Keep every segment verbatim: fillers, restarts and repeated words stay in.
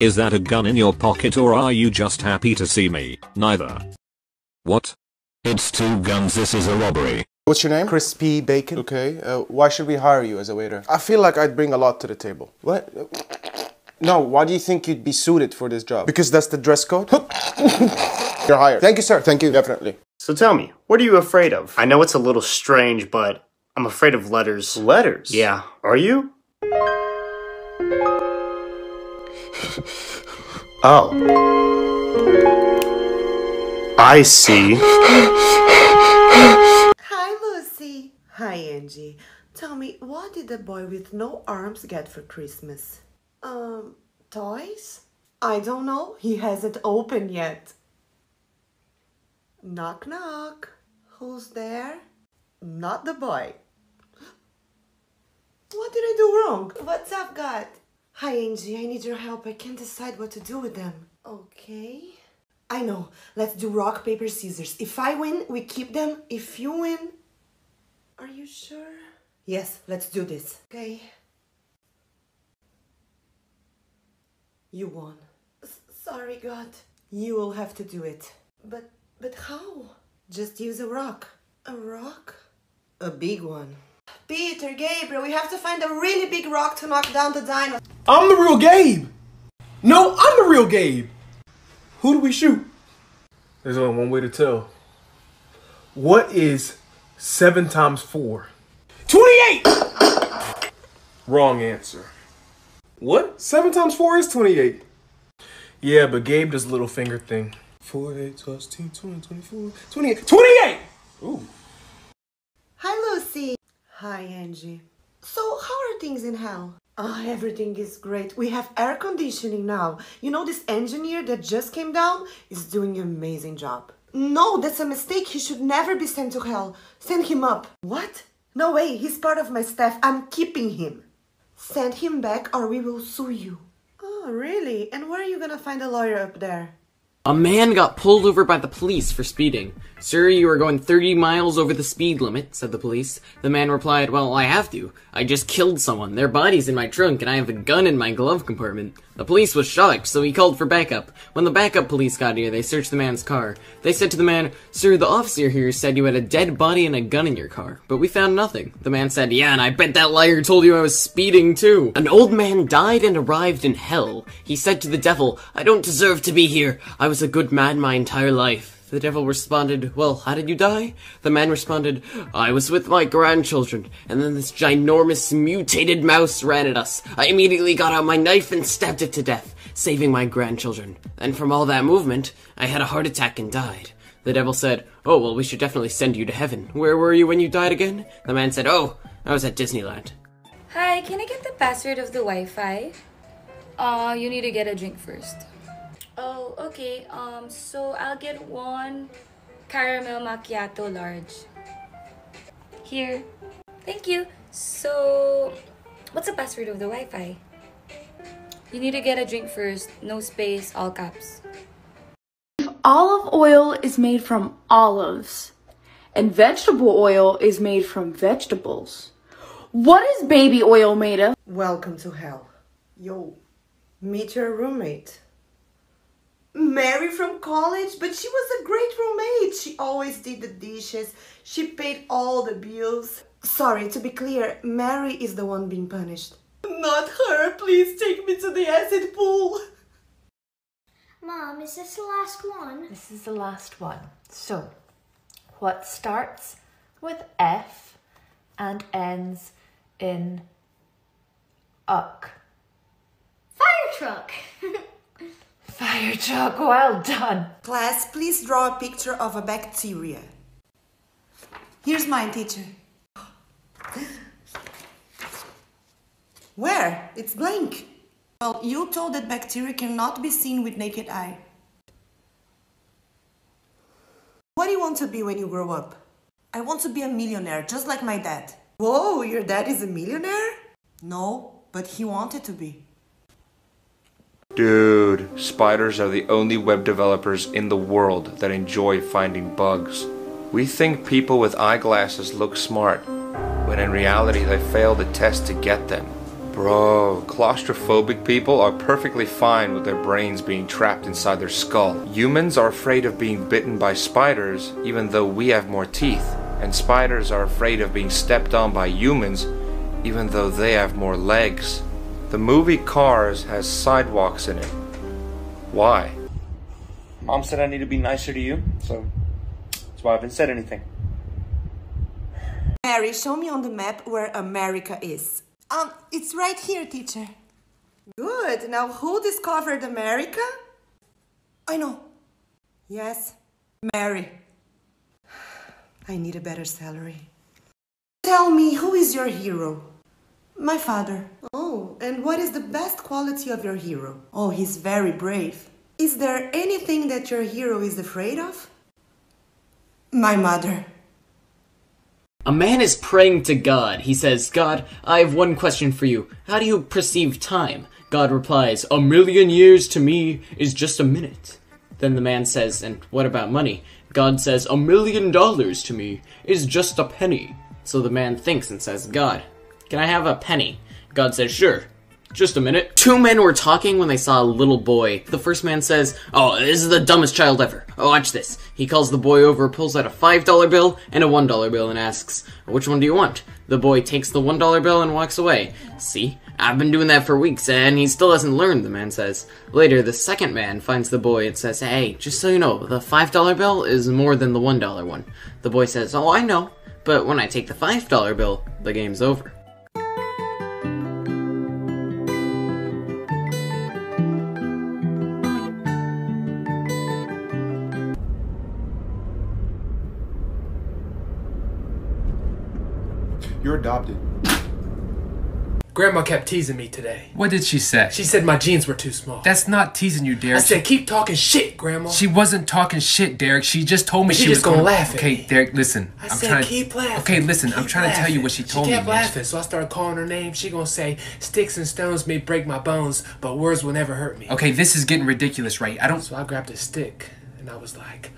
Is that a gun in your pocket or are you just happy to see me? Neither. What? It's two guns, this is a robbery. What's your name? Crispy Bacon. Okay, uh, why should we hire you as a waiter? I feel like I'd bring a lot to the table. What? No, why do you think you'd be suited for this job? Because that's the dress code? You're hired. Thank you, sir. Thank you. Definitely. So tell me, what are you afraid of? I know it's a little strange, but I'm afraid of letters. Letters? Yeah. Are you? Oh. I see. Hi, Lucy. Hi, Angie. Tell me, what did the boy with no arms get for Christmas? Um, toys? I don't know. He hasn't opened yet. Knock, knock. Who's there? Not the boy. What did I do wrong? What's up, God? Hi, Angie. I need your help. I can't decide what to do with them. Okay. I know. Let's do rock, paper, scissors. If I win, we keep them. If you win... Are you sure? Yes, let's do this. Okay. You won. S- sorry, God. You will have to do it. But, but how? Just use a rock. A rock? A big one. Peter, Gabriel, we have to find a really big rock to knock down the dino. I'm the real Gabe! No, I'm the real Gabe! Who do we shoot? There's only one way to tell. What is seven times four? twenty-eight! Wrong answer. What? Seven times four is twenty-eight. Yeah, but Gabe does little finger thing. four, eight, twelve, sixteen, twenty, twenty-four, twenty-eight, twenty-eight! Ooh. Hi, Lucy. Hi, Angie. So, how are things in hell? Oh, everything is great. We have air conditioning now. You know, this engineer that just came down is doing an amazing job. No, that's a mistake. He should never be sent to hell. Send him up. What? No way. He's part of my staff. I'm keeping him. Send him back or we will sue you. Oh, really? And where are you gonna find a lawyer up there? A man got pulled over by the police for speeding. Sir, you are going thirty miles over the speed limit, said the police. The man replied, well, I have to. I just killed someone. Their body's in my trunk and I have a gun in my glove compartment. The police was shocked, so he called for backup. When the backup police got here, they searched the man's car. They said to the man, sir, the officer here said you had a dead body and a gun in your car, but we found nothing. The man said, yeah, and I bet that liar told you I was speeding too. An old man died and arrived in hell. He said to the devil, I don't deserve to be here. I was a good man my entire life. The devil responded, well, how did you die? The man responded, I was with my grandchildren, and then this ginormous mutated mouse ran at us. I immediately got out my knife and stabbed it to death, saving my grandchildren. And from all that movement, I had a heart attack and died. The devil said, oh, well, we should definitely send you to heaven. Where were you when you died again? The man said, oh, I was at Disneyland. Hi, can I get the password of the Wi-Fi? Uh, you need to get a drink first. Oh, okay. Um, so I'll get one caramel macchiato large. Here. Thank you. So, what's the password of the Wi-Fi? You need to get a drink first. No space, all caps. Olive oil is made from olives, and vegetable oil is made from vegetables. What is baby oil made of? Welcome to hell. Yo, meet your roommate. Mary from college, but she was a great roommate. She always did the dishes. She paid all the bills. Sorry, to be clear, Mary is the one being punished. Not her. Please take me to the acid pool. Mom, is this the last one? This is the last one. So, what starts with F and ends in uck? Fire truck. Fire truck, well done. Class, please draw a picture of a bacteria. Here's mine, teacher. Where? It's blank. Well, you told that bacteria cannot be seen with naked eye. What do you want to be when you grow up? I want to be a millionaire, just like my dad. Whoa, your dad is a millionaire? No, but he wanted to be. Dude, spiders are the only web developers in the world that enjoy finding bugs. We think people with eyeglasses look smart, when in reality they fail the test to get them. Bro, claustrophobic people are perfectly fine with their brains being trapped inside their skull. Humans are afraid of being bitten by spiders, even though we have more teeth. And spiders are afraid of being stepped on by humans, even though they have more legs. The movie Cars has sidewalks in it. Why? Mom said I need to be nicer to you, so that's why I haven't said anything. Mary, show me on the map where America is. Um, it's right here, teacher. Good. Now, who discovered America? I know. Yes, Mary. I need a better salary. Tell me, who is your hero? My father. Oh, and what is the best quality of your hero? Oh, he's very brave. Is there anything that your hero is afraid of? My mother. A man is praying to God. He says, "God, I have one question for you. How do you perceive time?" God replies, "A million years to me is just a minute." Then the man says, "And what about money?" God says, "A million dollars to me is just a penny." So the man thinks and says, "God, can I have a penny?" God says, "Sure. Just a minute." Two men were talking when they saw a little boy. The first man says, "Oh, this is the dumbest child ever. Oh, watch this." He calls the boy over, pulls out a five dollar bill and a one dollar bill and asks, "Which one do you want?" The boy takes the one dollar bill and walks away. "See, I've been doing that for weeks and he still hasn't learned," the man says. Later, the second man finds the boy and says, "Hey, just so you know, the five dollar bill is more than the one dollar one." The boy says, "Oh, I know, but when I take the five dollar bill, the game's over." You're adopted. Grandma kept teasing me today. What did she say? She said my jeans were too small. That's not teasing you, Derek. I said, keep talking shit, Grandma. She wasn't talking shit, Derek. She just told me she, she was just gonna laugh. Okay, at me. Derek, listen. I I'm said, trying... keep laughing. Okay, listen. Keep I'm trying laughing. to tell you what she told me. She kept me, laughing, so I started calling her name. She gonna say, "Sticks and stones may break my bones, but words will never hurt me." Okay, this is getting ridiculous, right? I don't. So I grabbed a stick, and I was like.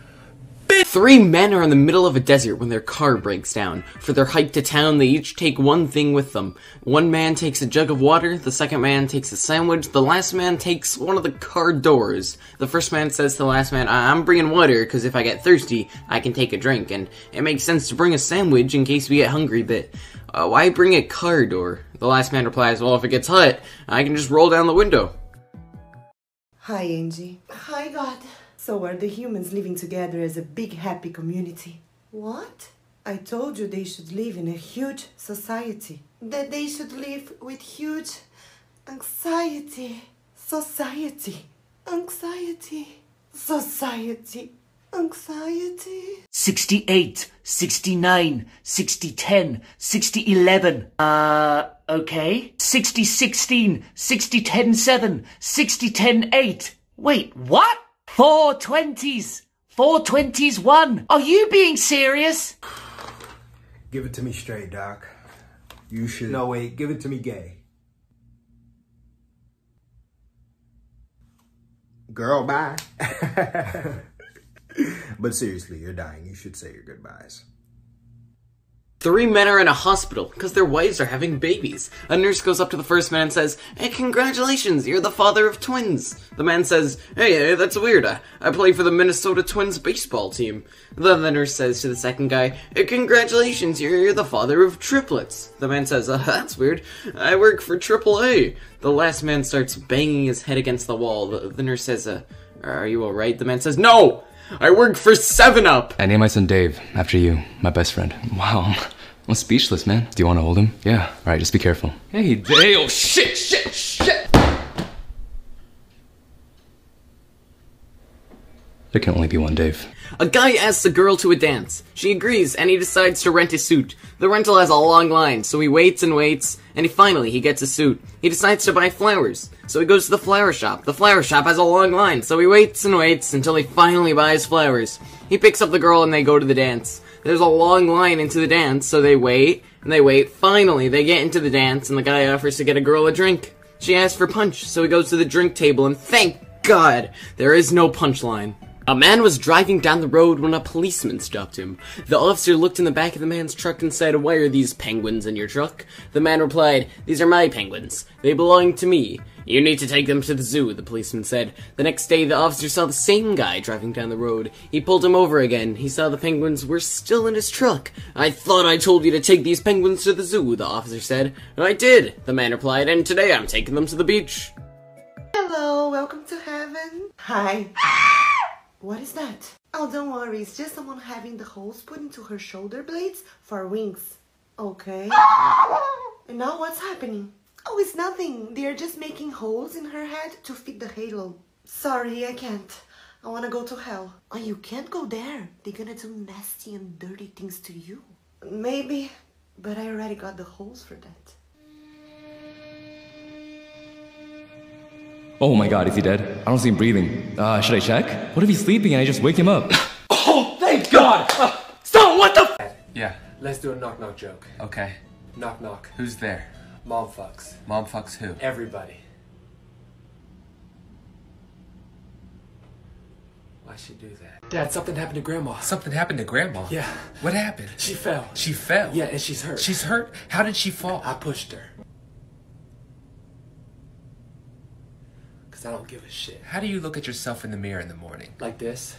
Three men are in the middle of a desert when their car breaks down. For their hike to town, they each take one thing with them. One man takes a jug of water, the second man takes a sandwich, the last man takes one of the car doors. The first man says to the last man, I I'm bringing water, because if I get thirsty, I can take a drink, and it makes sense to bring a sandwich in case we get hungry, but uh, why bring a car door? The last man replies, well, if it gets hot, I can just roll down the window. Hi, Angie. Hi, God. So are the humans living together as a big happy community? What? I told you they should live in a huge society. That they should live with huge anxiety. Society. Anxiety. Society. Anxiety. sixty-eight, sixty-nine, sixty, ten, sixty, eleven. Uh, okay. sixty, sixteen, sixty, ten, seven, sixty, ten, eight. Wait, what? Four twenties! Four twenties one! Are you being serious? Give it to me straight, Doc. You should... No, wait. Give it to me gay. Girl, bye. But seriously, you're dying. You should say your goodbyes. Three men are in a hospital because their wives are having babies. A nurse goes up to the first man and says, "Hey, congratulations, you're the father of twins." The man says, "Hey, that's weird. I, I play for the Minnesota Twins baseball team." Then the nurse says to the second guy, "Hey, congratulations, you're, you're the father of triplets." The man says, uh, "That's weird. I work for triple A." The last man starts banging his head against the wall. The, the nurse says, uh, "Are you alright?" The man says, "No! I work for seven up! I named my son Dave, after you, my best friend. Wow, I'm speechless, man. Do you want to hold him? Yeah. Alright, just be careful. Hey, Dave! Oh, shit, shit, shit! There can only be one Dave. A guy asks a girl to a dance. She agrees, and he decides to rent a suit. The rental has a long line, so he waits and waits, and he finally, he gets a suit. He decides to buy flowers, so he goes to the flower shop. The flower shop has a long line, so he waits and waits until he finally buys flowers. He picks up the girl, and they go to the dance. There's a long line into the dance, so they wait, and they wait. Finally, they get into the dance, and the guy offers to get a girl a drink. She asks for punch, so he goes to the drink table, and thank God, there is no punchline. A man was driving down the road when a policeman stopped him. The officer looked in the back of the man's truck and said, "Why are these penguins in your truck?" The man replied, "These are my penguins. They belong to me. You need to take them to the zoo," the policeman said. The next day, the officer saw the same guy driving down the road. He pulled him over again. He saw the penguins were still in his truck. "I thought I told you to take these penguins to the zoo," the officer said. "I did," the man replied, "and today I'm taking them to the beach." Hello, welcome to heaven. Hi. What is that? Oh, don't worry, it's just someone having the holes put into her shoulder blades for wings. Okay. And now what's happening? Oh, it's nothing. They're just making holes in her head to fit the halo. Sorry, I can't. I want to go to hell. Oh, you can't go there. They're gonna do nasty and dirty things to you. Maybe, but I already got the holes for that. Oh my god, is he dead? I don't see him breathing. Uh, should I check? What if he's sleeping and I just wake him up? Oh, thank god! Uh, so, what the f- Yeah. Let's do a knock-knock joke. Okay. Knock-knock. Who's there? Mom fucks. Mom fucks who? Everybody. I should do that. Dad, something happened to Grandma. Something happened to Grandma? Yeah. What happened? She fell. She fell? Yeah, and she's hurt. She's hurt? How did she fall? I pushed her. I don't give a shit. How do you look at yourself in the mirror in the morning? Like this.